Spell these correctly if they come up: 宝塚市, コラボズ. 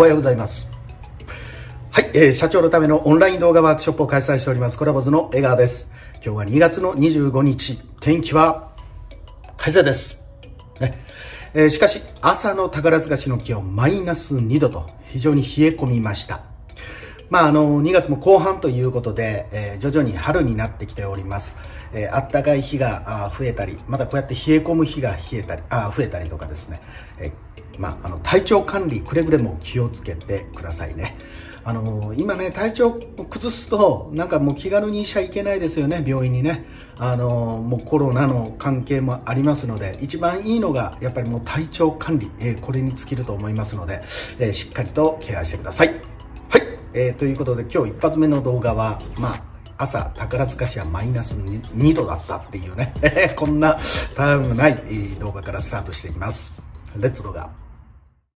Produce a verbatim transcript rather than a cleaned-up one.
おはようございます。はい、えー、社長のためのオンライン動画ワークショップを開催しておりますコラボズの江川です。今日はにがつのにじゅうごにち、天気は快晴です、ねえー、しかし朝の宝塚市の気温マイナスにどと非常に冷え込みました。まあ、あのにがつも後半ということで、えー、徐々に春になってきております。えー、あったかい日が増えたり、またこうやって冷え込む日が冷えたりあ増えたりとかですね、えーまあ、あの体調管理くれぐれも気をつけてくださいね。あのー、今ね、体調を崩すとなんかもう気軽にしちゃいけないですよね、病院にね。あのー、もうコロナの関係もありますので、一番いいのがやっぱりもう体調管理、えー、これに尽きると思いますので、えー、しっかりとケアしてください。えー、ということで今日一発目の動画は、まあ、朝宝塚市はマイナスにどだったっていうねこんなタイムない動画からスタートしていきます。レッツ動画。